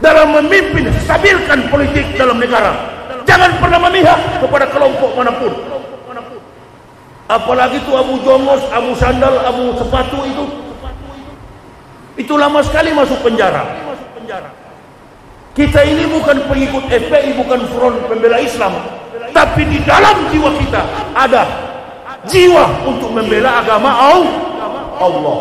dalam memimpin, stabilkan politik dalam negara. Jangan pernah memihak kepada kelompok manapun. Apalagi itu Abu Jongos, Abu Sandal, Abu Sepatu itu lama sekali masuk penjara. Kita ini bukan pengikut FPI, bukan front pembela Islam, tapi di dalam jiwa kita ada jiwa untuk membela agama Allah.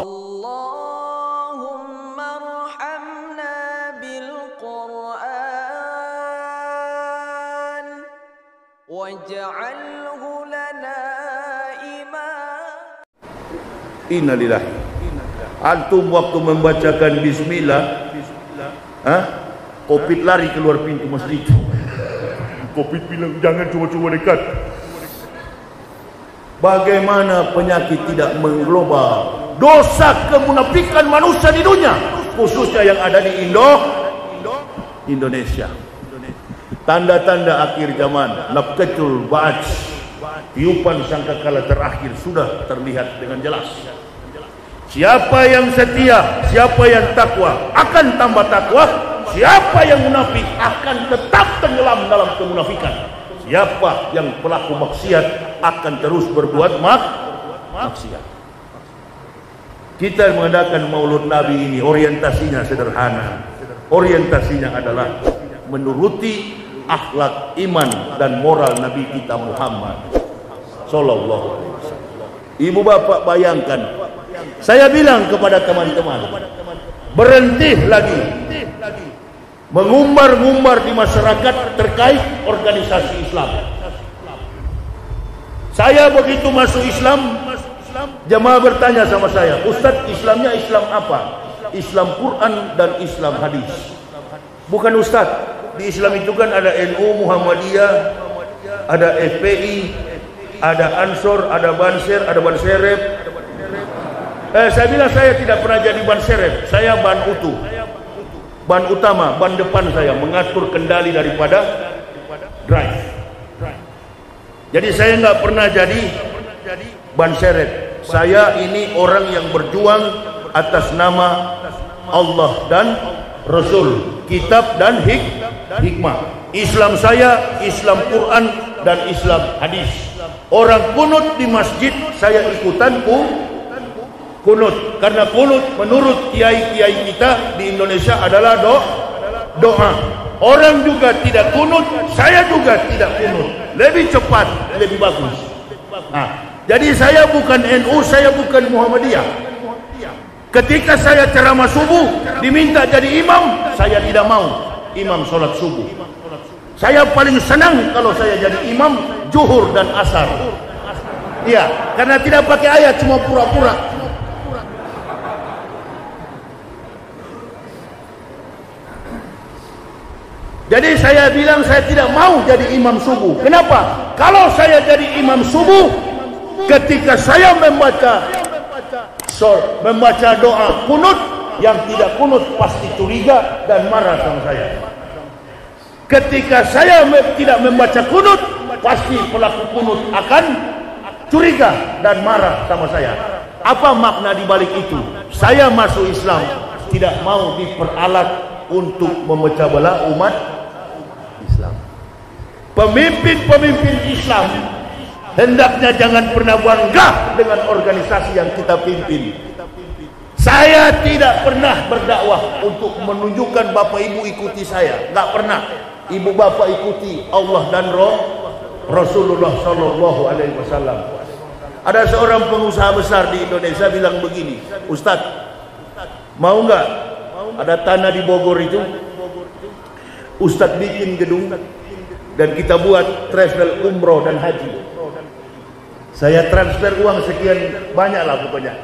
Innalillahi. Antum waktu membacakan bismillah, Covid lari keluar pintu masjid. Covid bilang jangan coba-coba dekat. Bagaimana penyakit tidak mengglobal? Dosa kemunafikan manusia di dunia, khususnya yang ada di Indonesia. Tanda-tanda akhir zaman, nafkatul ba'ats, tiupan sangkakala terakhir sudah terlihat dengan jelas. Siapa yang setia, siapa yang takwa akan tambah takwa, siapa yang munafik akan tetap tenggelam dalam kemunafikan. Siapa yang pelaku maksiat akan terus berbuat maksiat. Kita mengadakan Maulud Nabi ini orientasinya sederhana. Orientasinya adalah menuruti akhlak, iman dan moral Nabi kita Muhammad sallallahu alaihi wasallam. Ibu bapak bayangkan, saya bilang kepada teman-teman, berhenti lagi mengumbar-ngumbar di masyarakat terkait organisasi Islam. Saya begitu masuk Islam, jemaah bertanya sama saya, Ustaz, Islamnya Islam apa? Islam Quran dan Islam hadis. Bukan Ustaz, di Islam itu kan ada NU, Muhammadiyah, ada FPI, ada Ansor, ada Banserep. Saya bilang saya tidak pernah jadi Banserep, saya Ban utuh, Ban utama, Ban depan saya, mengatur kendali daripada drive. Jadi saya nggak pernah jadi Banserep. Saya ini orang yang berjuang atas nama Allah dan Rasul, kitab dan hikmah. Islam saya Islam Quran dan Islam hadis. Orang kunut di masjid saya ikutan kunut, karena kunut menurut kiai-kiai kita di Indonesia adalah doa. Orang juga tidak kunut, saya juga tidak kunut, lebih cepat, lebih bagus. Jadi saya bukan NU, saya bukan Muhammadiyah. Ketika saya ceramah subuh diminta jadi imam, saya tidak mau imam solat subuh. Saya paling senang kalau saya jadi imam zuhur dan asar. Iya, karena tidak pakai ayat, cuma pura-pura. Jadi saya bilang saya tidak mau jadi imam subuh. Kenapa? Kalau saya jadi imam subuh, ketika saya membaca doa kunut, yang tidak kunut pasti curiga dan marah sama saya. Ketika saya tidak membaca kunut, pasti pelaku kunut akan curiga dan marah sama saya. Apa makna dibalik itu? Saya masuk Islam tidak mau diperalat untuk memecah belah umat Islam. Pemimpin-pemimpin Islam hendaknya jangan pernah bangga dengan organisasi yang kita pimpin. Saya tidak pernah berdakwah untuk menunjukkan bapak ibu ikuti saya, nggak pernah. Ibu bapak ikuti Allah dan Rasulullah Shallallahu Alaihi Wasallam. Ada seorang pengusaha besar di Indonesia bilang begini, Ustaz, mau nggak ada tanah di Bogor itu Ustaz bikin gedung dan kita buat travel umroh dan haji. Saya transfer uang sekian, banyak lah pokoknya,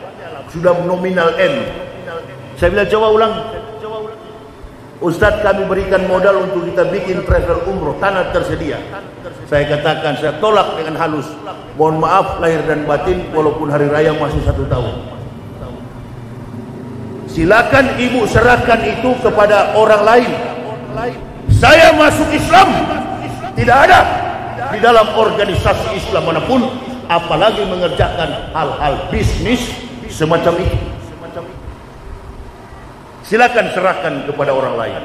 sudah nominal M. Saya bilang coba ulang, Ustaz, kami berikan modal untuk kita bikin transfer umroh, tanah tersedia. Saya katakan, saya tolak dengan halus, mohon maaf lahir dan batin, walaupun hari raya masih 1 tahun. Silakan ibu serahkan itu kepada orang lain. Saya masuk Islam tidak ada di dalam organisasi Islam manapun, apalagi mengerjakan hal-hal bisnis semacam itu. Silakan serahkan kepada orang lain.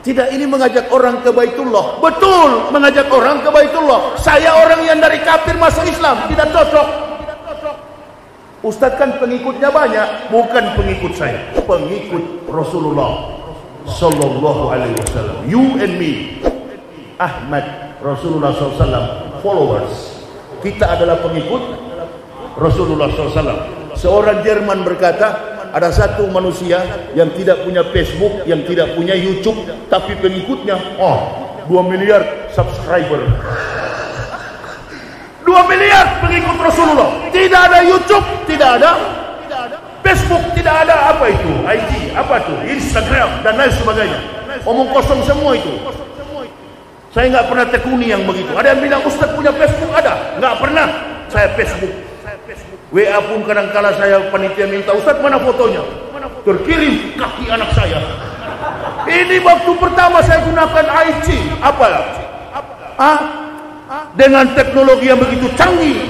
Tidak, ini mengajak orang ke Baitullah. Betul, mengajak orang ke Baitullah. Saya orang yang dari kafir masuk Islam, tidak cocok. Ustadz kan pengikutnya banyak, bukan pengikut saya, pengikut Rasulullah Sallallahu Alaihi Wasallam. You and me, Ahmad Rasulullah Sallallahu Alaihi Wasallam, followers. Kita adalah pengikut Rasulullah Sallallahu Alaihi Wasallam. Seorang Jerman berkata, ada satu manusia yang tidak punya Facebook, yang tidak punya YouTube, tapi pengikutnya 2 miliar subscriber. 2 miliar pengikut Rasulullah. Tidak ada YouTube, tidak ada Facebook, tidak ada apa itu, IG, apa itu, Instagram dan lain sebagainya. Omong kosong semua itu. Saya nggak pernah tekuni yang begitu. Ada yang bilang Ustaz punya Facebook, ada? Nggak pernah. Saya Facebook. WA pun kadang-kala saya panitia minta, Ustaz mana fotonya? Terkirim kaki anak saya. Ini waktu pertama saya gunakan IG. Apa? Dengan teknologi yang begitu canggih.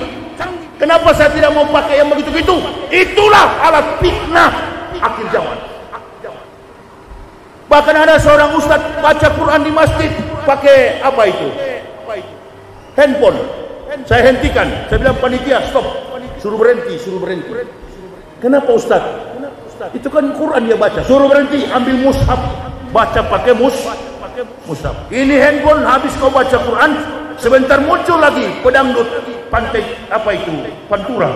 Kenapa saya tidak mau pakai yang begitu-begitu? Itulah alat fitnah akhir zaman. Bahkan ada seorang Ustaz baca Quran di masjid pakai apa itu? Handphone. Saya hentikan. Saya bilang panitia stop. Suruh berhenti, suruh berhenti. Kenapa Ustaz? Itu kan Quran dia baca. Suruh berhenti, ambil mushaf, baca pakai mushaf. Ini handphone, habis kau baca Quran, sebentar muncul lagi pedangdut pantai apa itu? Pantura.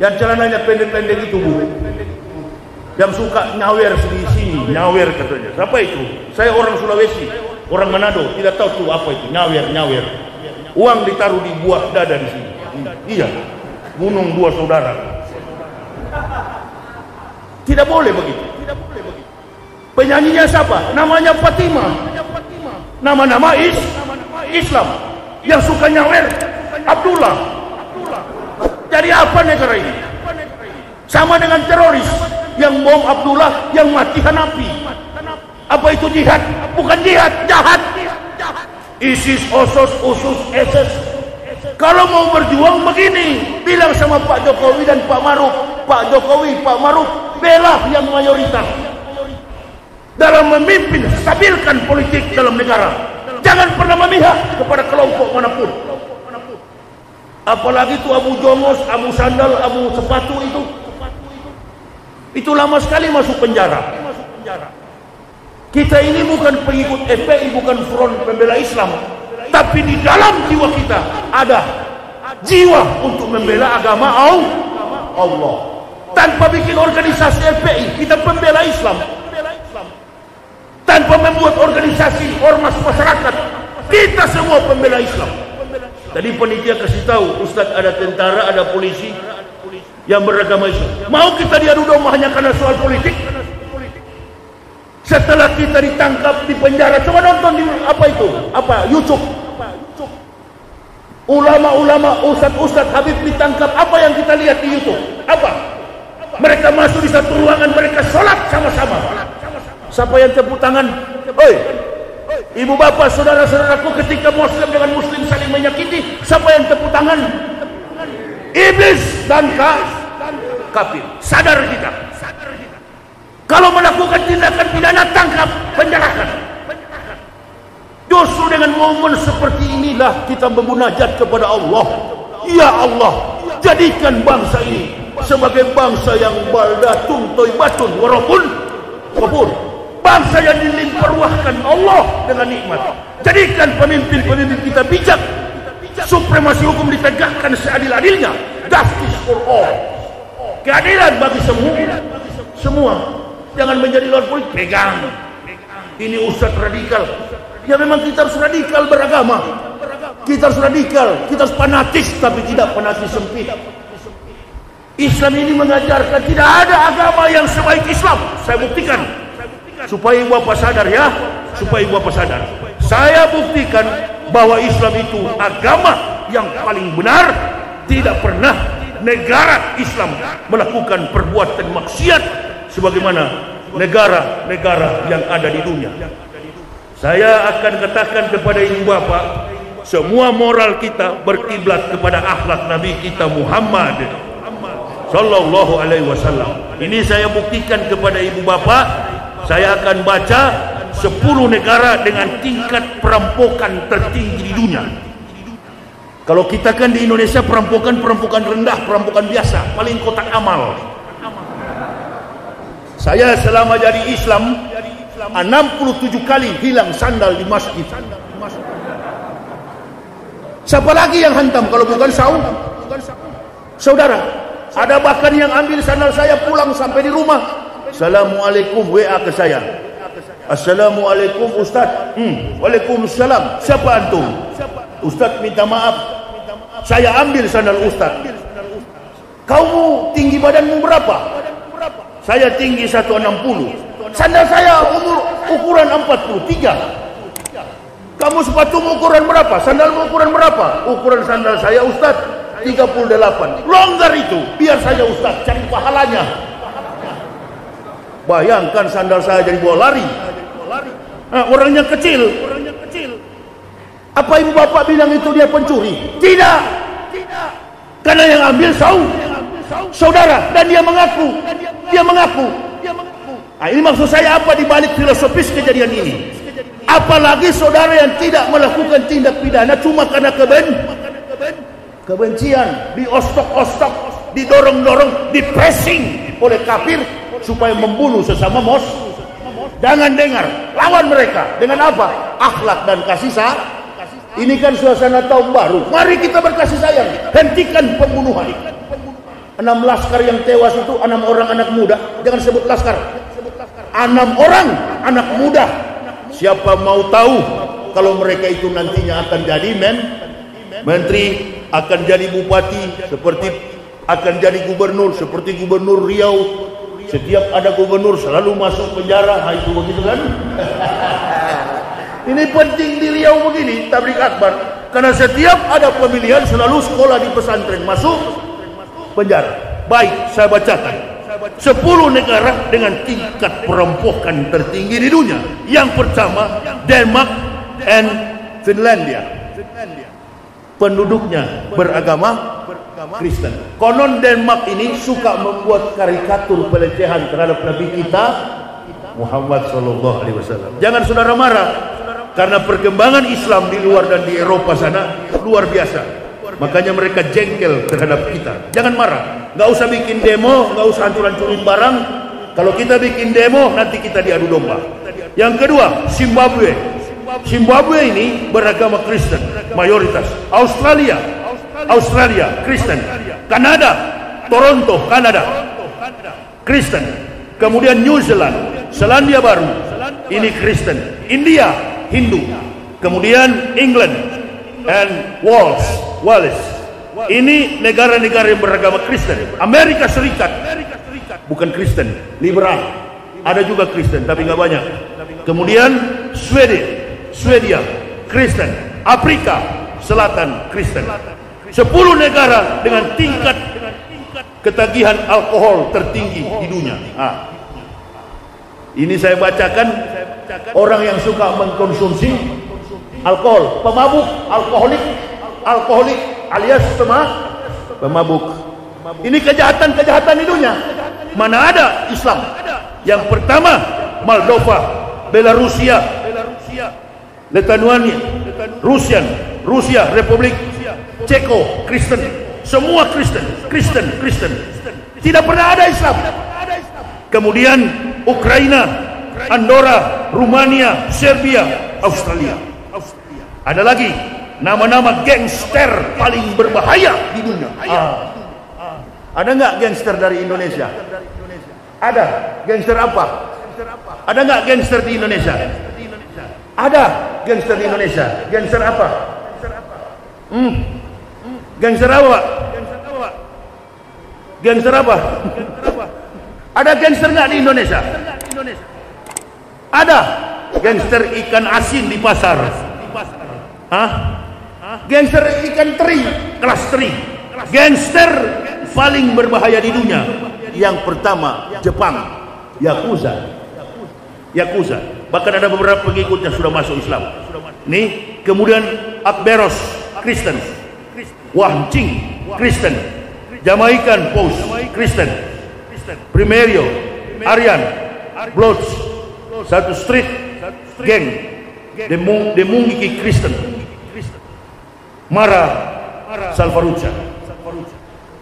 Yang celananya pendek-pendek itu, Bu. Yang suka nyawer di sini, nyawer katanya. Siapa itu? Saya orang Sulawesi, orang Manado, tidak tahu tuh apa itu, nyawer. Uang ditaruh di buah dada di sini. Iya. Gunung dua saudara. Tidak boleh begitu. Penyanyinya siapa? Namanya Fatimah. Nama-nama Islam. Yang suka nyawer Abdullah. Jadi apa negara ini? Sama dengan teroris yang bom Abdullah, yang mati Hanafi. Apa itu jihad? Bukan jihad, jahat. ISIS, OSOS, USUS, SS. Kalau mau berjuang begini, bilang sama Pak Jokowi dan Pak Maruf. Pak Jokowi, Pak Maruf, bela yang mayoritas dalam memimpin, stabilkan politik dalam negara. Jangan pernah memihak kepada kelompok manapun. Apalagi itu Abu Jongos, Abu Sandal, Abu Sepatu itu. Itu lama sekali masuk penjara. Kita ini bukan pengikut FPI, bukan front pembela Islam. Tapi di dalam jiwa kita ada jiwa untuk membela agama Allah. Tanpa bikin organisasi FPI, kita pembela Islam. Tanpa membuat organisasi ormas masyarakat, kita semua pembela Islam. Tadi panitia kasih tahu, Ustaz ada tentara, ada polisi yang beragama Islam. Mau kita diadu domba hanya karena soal politik? Setelah kita ditangkap di penjara, coba nonton di YouTube. Ulama-ulama, ustaz-ustaz, habib ditangkap, apa yang kita lihat di YouTube? Apa? Mereka masuk di satu ruangan, mereka sholat sama-sama. Siapa yang tepuk tangan? Hei, ibu bapak, saudara-saudaraku, ketika muslim dengan muslim saling menyakiti, siapa yang tepuk tangan? Iblis dan kafir. Sadar kita. Kalau melakukan tindakan pidana, tangkap, penjarakan. Justru dengan momen seperti inilah kita memunajat kepada Allah. Ya Allah, jadikan bangsa ini sebagai bangsa yang baldatun toibatun warabun kufur. Bangsa yang dilimpahkan Allah dengan nikmat. Jadikan pemimpin-pemimpin kita bijak. Supremasi hukum ditegakkan seadil-adilnya. Justice for all. Keadilan bagi semua. Jangan menjadi lawan politik. Pegang. Ini ustaz radikal. Ya memang kita harus radikal beragama. Kita harus radikal. Kita harus fanatis, tapi tidak fanatis sempit. Islam ini mengajarkan tidak ada agama yang sebaik Islam. Saya buktikan. Supaya ibu bapak sadar ya. Saya buktikan bahwa Islam itu agama yang paling benar. Tidak pernah negara Islam melakukan perbuatan maksiat sebagaimana negara-negara yang ada di dunia. Saya akan katakan kepada ibu bapak, semua moral kita berkiblat kepada akhlak Nabi kita Muhammad Sallallahu Alaihi Wasallam. Ini saya buktikan kepada ibu bapak, saya akan baca 10 negara dengan tingkat perampokan tertinggi di dunia. Kalau kita kan di Indonesia perampokan rendah, perampokan biasa, paling kotak amal. Saya selama jadi Islam 67 kali hilang sandal di masjid. Siapa lagi yang hantam kalau bukan Saud? Saudara, ada bahkan yang ambil sandal saya pulang sampai di rumah. Assalamualaikum, WA ke saya. Assalamualaikum Ustaz. Waalaikumsalam. Siapa antum? Ustaz minta maaf, saya ambil sandal Ustaz. Kamu tinggi badanmu berapa? Saya tinggi 160. Sandal saya ukuran 43. Kamu sepatumu ukuran berapa? Sandalmu ukuran berapa? Ukuran sandal saya Ustaz 38. Longgar itu, biar saya Ustaz cari pahalanya. Bayangkan sandal saya jadi bawa lari. Nah, orangnya kecil. Apa ibu bapak bilang itu dia pencuri? Tidak. Karena yang ambil Saud, saudara, dan dia mengaku. Nah, ini maksud saya apa dibalik filosofis kejadian ini? Apalagi saudara yang tidak melakukan tindak pidana cuma karena kebencian, diostok-ostok, didorong-dorong, dipressing oleh kafir supaya membunuh sesama muslim. Jangan dengar, lawan mereka dengan apa? Akhlak dan kasih sayang. Ini kan suasana tahun baru, mari kita berkasih sayang, hentikan pembunuhan. 6 laskar yang tewas itu 6 orang anak muda. Jangan sebut laskar, 6 orang anak muda. Siapa mau tahu kalau mereka itu nantinya akan jadi menteri, akan jadi bupati, seperti akan jadi gubernur, seperti gubernur Riau. Setiap ada gubernur selalu masuk penjara, itu begitu kan? Ini penting di Riau begini, tablik akbar. Karena setiap ada pemilihan selalu sekolah di pesantren masuk penjara. Baik, saya bacakan 10 negara dengan tingkat perampokan tertinggi di dunia. Yang pertama, Denmark and Finlandia. Penduduknya beragama Kristen. Konon Denmark ini suka membuat karikatur pelecehan terhadap Nabi kita Muhammad SAW. Jangan saudara marah, karena perkembangan Islam di luar dan di Eropa sana luar biasa. Makanya mereka jengkel terhadap kita. Jangan marah, nggak usah bikin demo, nggak usah hancur-hancurin barang. Kalau kita bikin demo nanti kita diadu domba. Yang kedua, Zimbabwe. Zimbabwe ini beragama Kristen mayoritas. Australia Kristen. Kanada, Toronto Kanada Kristen. Kemudian New Zealand, Selandia Baru ini Kristen. India Hindu. Kemudian England and Wales ini negara-negara yang beragama Kristen. Amerika Serikat bukan Kristen, liberal, ada juga Kristen tapi nggak banyak. Kemudian Swedia Kristen. Afrika Selatan Kristen. 10 negara dengan tingkat ketagihan alkohol tertinggi di dunia. Ini saya bacakan orang yang suka mengkonsumsi alkohol, pemabuk, alkoholik alias pemabuk. Ini kejahatan di dunia. Mana ada Islam? Yang pertama Moldova, Belarusia, Lituania, Rusia, Republik Ceko Kristen. Semua Kristen. Tidak pernah ada Islam. Kemudian Ukraina, Andorra, Rumania, Serbia, Australia. Ada lagi nama-nama gangster paling berbahaya di dunia. Ada nggak gangster dari Indonesia? Ada. Gangster apa? Ada nggak gangster di Indonesia? Ada gangster di Indonesia. Gangster apa? Gangster apa? Ada gangster nggak di Indonesia? Ada. Gangster ikan asin di pasar. Gangster ikan teri, kelas teri. Gangster paling berbahaya di dunia. Yang pertama Jepang, Yakuza. Bahkan ada beberapa pengikut yang sudah masuk Islam. Nih, kemudian Akberos Kristen, Wancing Kristen, Jamaikan Post Kristen, Primerio, Aryan, Bloods satu street gang demung iki Kristen Mara Salvatrucha,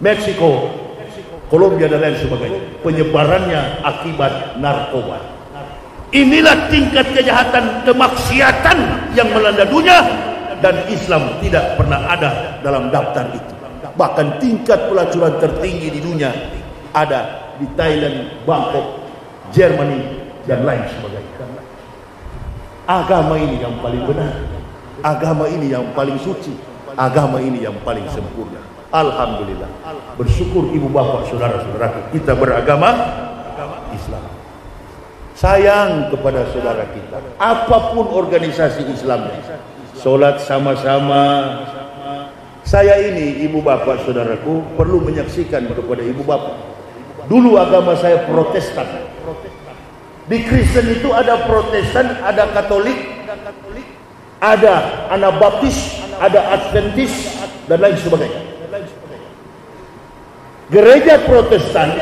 Meksiko, Kolombia dan lain sebagainya, penyebarannya akibat narkoba. Inilah tingkat kejahatan kemaksiatan yang melanda dunia, dan Islam tidak pernah ada dalam daftar itu. Bahkan tingkat pelacuran tertinggi di dunia ada di Thailand, Bangkok, Jerman dan lain sebagainya. Agama ini yang paling benar, agama ini yang paling suci, agama ini yang paling sempurna. Alhamdulillah, bersyukur ibu bapak saudara-saudara kita beragama Islam. Sayang kepada saudara kita, apapun organisasi Islamnya, solat sama-sama. Saya ini ibu bapak saudaraku perlu menyaksikan kepada ibu bapak, dulu agama saya Protestan. Di Kristen itu ada Protestan, ada Katolik, ada Anabaptis, ada Adventis dan lain sebagainya. Gereja Protestan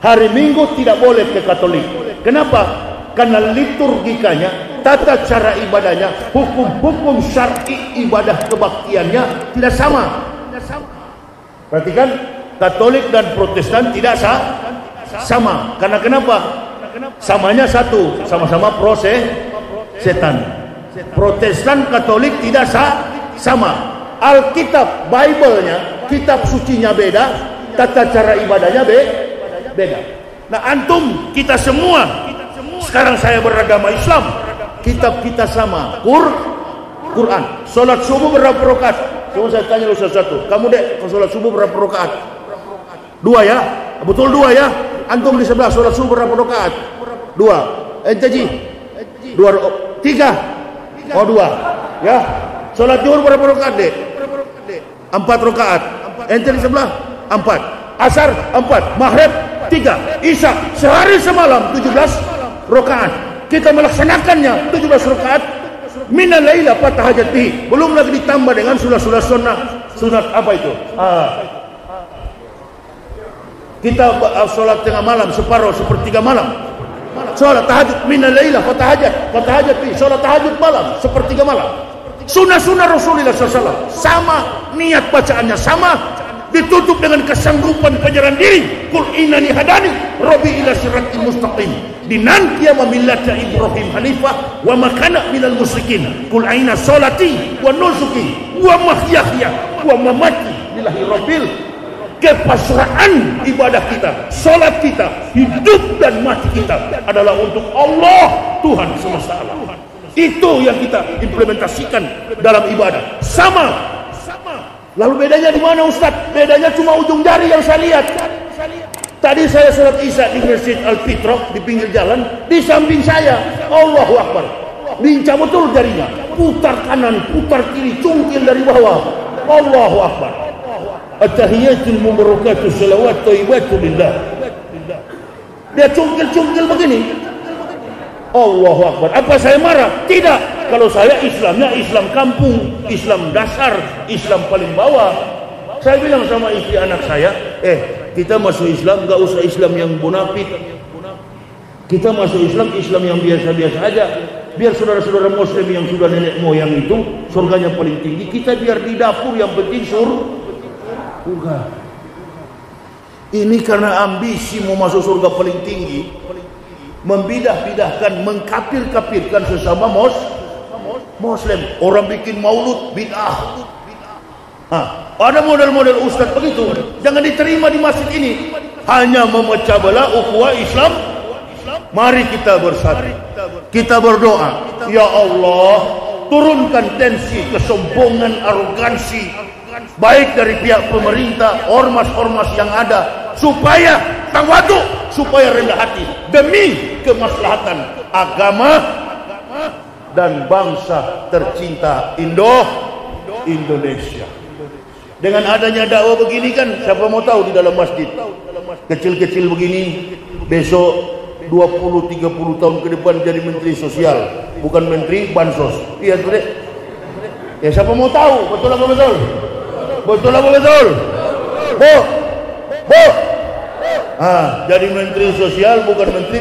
hari Minggu tidak boleh ke Katolik. Kenapa? Karena liturgikanya, tata cara ibadahnya, hukum-hukum syar'i ibadah kebaktiannya tidak sama. Perhatikan, Katolik dan Protestan tidak sama. Karena kenapa? Samanya satu, sama-sama proses setan. Protestan Katolik tidak sama. Alkitab, Bible-nya, kitab sucinya beda, tata cara ibadahnya beda. Nah, antum kita semua, sekarang saya beragama Islam, kitab kita sama, Quran. Solat subuh berapa rakaat? Cuma saya tanya lu satu-satu. Kamu dek, kalau solat subuh berapa rakaat? Dua ya, betul dua ya. Antum di sebelah solat subuh berapa rakaat? Dua. Entaji, dua, tiga, oh dua, ya. Solat zuhur berapa rakaat dek? Empat rakaat. Ente di sebelah? Empat. Asar empat, maghrib tiga, isya sehari semalam 17 rakaat. Kita melaksanakannya 17 rakaat minal laila fatahajati, belum lagi ditambah dengan sunat-sunat sunat apa itu? Kita solat tengah malam, separuh, sepertiga malam. Solat tahajud minal laila fatahajati, solat tahajud malam, sepertiga malam. Sunat-sunat Rasulullah SAW sama, niat bacaannya sama. Ditutup dengan kesanggupan penyerahan diri. Qul innani hadani rabbi ila siratil mustaqim dinantiya wa millata Ibrahim hanifah wa ma kana minal musyrikin. Qul aina salati wa nusuki wa mahyaya wa mamati lillahi rabbil. Kepasrahan ibadah kita, salat kita, hidup dan mati kita adalah untuk Allah Tuhan semesta alam. Itu yang kita implementasikan dalam ibadah. Sama. Lalu bedanya di mana Ustaz? Bedanya cuma ujung jari yang saya lihat. Tadi saya sholat isya di Masjid Al-Fitrah di pinggir jalan, di samping saya, Allahu Akbar, lincah betul jarinya, putar kanan, putar kiri, cungkil dari bawah, Allahu Akbar. At-tahiyyatul mubarakatuh salawat thayyibatu lillah. Dia cungkil-cungkil begini, Allahu Akbar. Apa saya marah? Tidak. Kalau saya Islamnya Islam kampung, Islam dasar, Islam paling bawah. Saya bilang sama istri anak saya, kita masuk Islam gak usah Islam yang munafik. Kita masuk Islam yang biasa-biasa aja. Biar saudara-saudara Muslim yang sudah nenek moyang itu surganya paling tinggi. Kita biar di dapur yang penting surga. Ini karena ambisi mau masuk surga paling tinggi, membidah-bidahkan, mengkapir-kapirkan sesama Muslim. Orang bikin maulud bid'ah. Ada model-model ustaz begitu, jangan diterima di masjid ini. Hanya memecah belah ukhuwah Islam. Mari kita bersatu, kita berdoa, ya Allah turunkan tensi, kesombongan, arogansi, baik dari pihak pemerintah, ormas-ormas yang ada, supaya tawadhu, supaya rendah hati, demi kemaslahatan agama dan bangsa tercinta Indonesia. Dengan adanya dakwah begini kan, siapa mau tahu di dalam masjid kecil-kecil begini besok 20-30 tahun ke depan jadi menteri sosial, bukan menteri bansos. Iya sudah. Ya siapa mau tahu? Betul apa betul? Betul apa betul? Bu. Jadi menteri sosial bukan menteri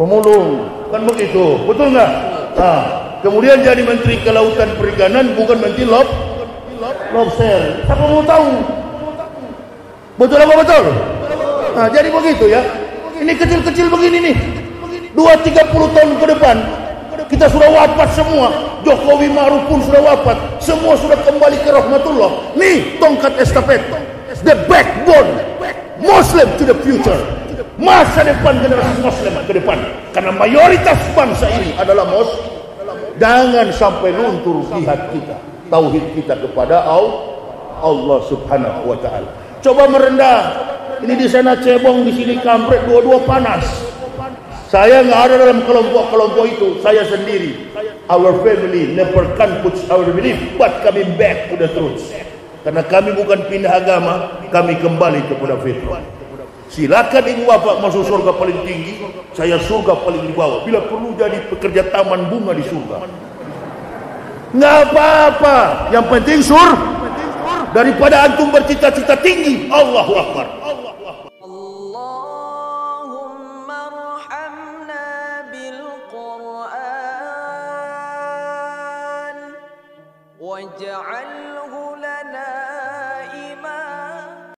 pemulung, kan begitu, betul nggak? Nah, kemudian jadi menteri kelautan perikanan, bukan menteri lobster. Siapa mau tahu? Betul apa betul? Nah, jadi begitu ya. Ini kecil-kecil begini nih, 2-30 tahun ke depan kita sudah wafat semua. Jokowi Maruf pun sudah wafat, semua sudah kembali ke rahmatullah. Nih tongkat estafet, the backbone Muslim to the future, masa depan generasi Muslim ke depan, karena mayoritas bangsa ini adalah Muslim. Jangan sampai luntur jihad kita, tauhid kita kepada Allah Subhanahu wa taala. Coba merendah, ini di sana cebong, di sini kampret, dua-dua panas. Saya nggak ada dalam kelompok-kelompok itu, saya sendiri. Our family never can put our belief, but coming back to the truth. Karena kami bukan pindah agama, kami kembali kepada fitrah. Silakan ibu bapak masuk surga paling tinggi, saya surga paling di bawah. Bila perlu jadi pekerja taman bunga di surga, nggak apa-apa. Yang penting sur, daripada antum bercita-cita tinggi. Allahu Akbar. وَاجْعَلْهُ لَنَا